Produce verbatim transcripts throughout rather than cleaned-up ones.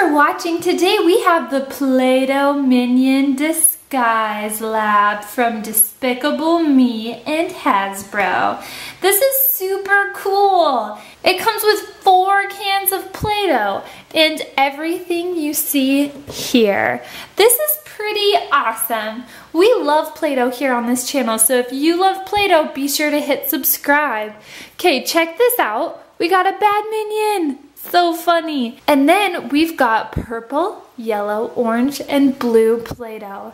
for watching. Today we have the Play-Doh Minion Disguise Lab from Despicable Me and Hasbro. This is super cool. It comes with four cans of Play-Doh and everything you see here. This is pretty awesome. We love Play-Doh here on this channel, so if you love Play-Doh, be sure to hit subscribe. Okay, check this out. We got a bad minion. So funny. And then we've got purple, yellow, orange, and blue Play-Doh.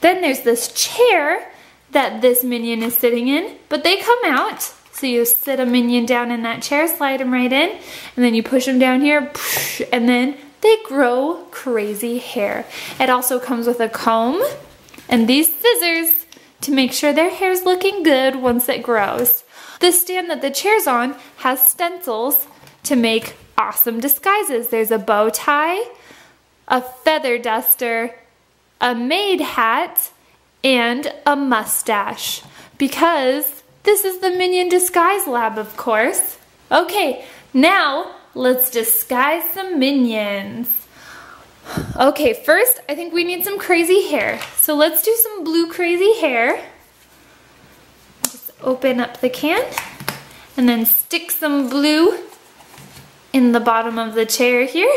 Then there's this chair that this minion is sitting in, but they come out. So you sit a minion down in that chair, slide them right in, and then you push them down here, and then they grow crazy hair. It also comes with a comb and these scissors to make sure their hair's looking good once it grows. The stand that the chair's on has stencils to make awesome disguises. There's a bow tie, a feather duster, a maid hat, and a mustache, because this is the Minion Disguise Lab, of course. Okay, now let's disguise some minions. Okay, first I think we need some crazy hair. So let's do some blue crazy hair. Just open up the can and then stick some blue in the bottom of the chair here.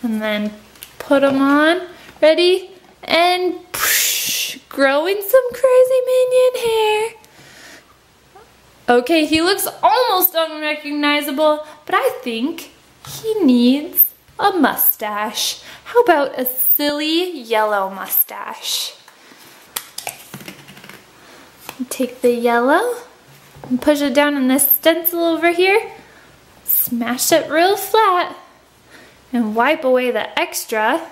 And then put them on, ready, and poosh, growing some crazy minion hair. Okay, he looks almost unrecognizable, but I think he needs a mustache. How about a silly yellow mustache? Take the yellow and push it down in this stencil over here, smash it real flat, and wipe away the extra.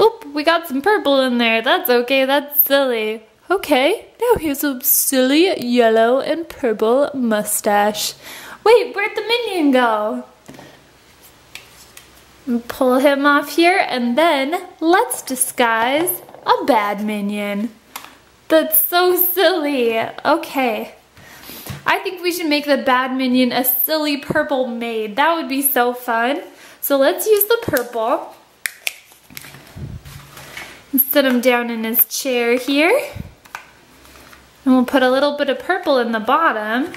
Oop, we got some purple in there. That's okay, that's silly. Okay, now here's a silly yellow and purple mustache. Wait, where'd the minion go? And pull him off here, and then let's disguise a bad minion. That's so silly. Okay. I think we should make the bad minion a silly purple maid. That would be so fun. So let's use the purple. And sit him down in his chair here. And we'll put a little bit of purple in the bottom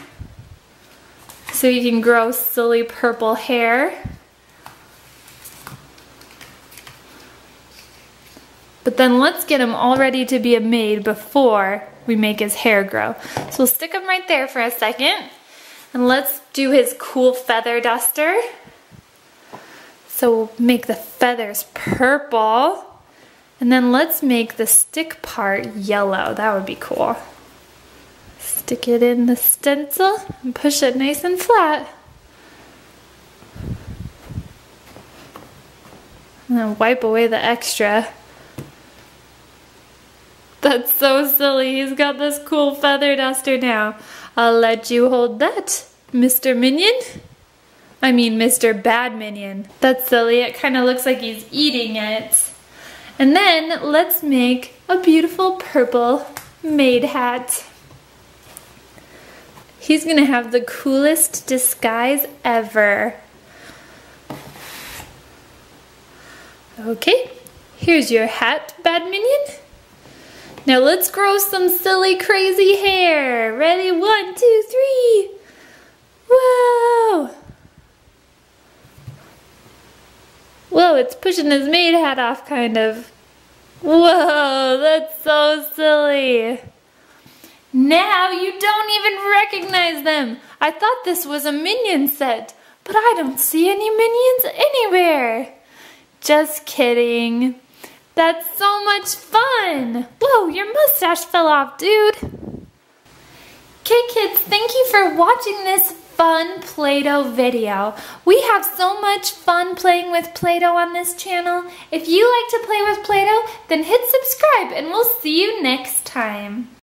so you can grow silly purple hair. But then let's get him all ready to be a maid before we make his hair grow. So we'll stick him right there for a second. And let's do his cool feather duster. So we'll make the feathers purple. And then let's make the stick part yellow. That would be cool. Stick it in the stencil and push it nice and flat. And then wipe away the extra. That's so silly. He's got this cool feather duster now. I'll let you hold that, Mister Minion. I mean, Mister Bad Minion. That's silly. It kind of looks like he's eating it. And then let's make a beautiful purple maid hat. He's gonna have the coolest disguise ever. Okay, here's your hat, Bad Minion. Now let's grow some silly, crazy hair. Ready? One, two, three. Whoa. Whoa, it's pushing his maid hat off, kind of. Whoa, that's so silly. Now you don't even recognize them. I thought this was a minion set, but I don't see any minions anywhere. Just kidding. That's so much fun! Whoa, your mustache fell off, dude! Okay kids, thank you for watching this fun Play-Doh video. We have so much fun playing with Play-Doh on this channel. If you like to play with Play-Doh, then hit subscribe and we'll see you next time.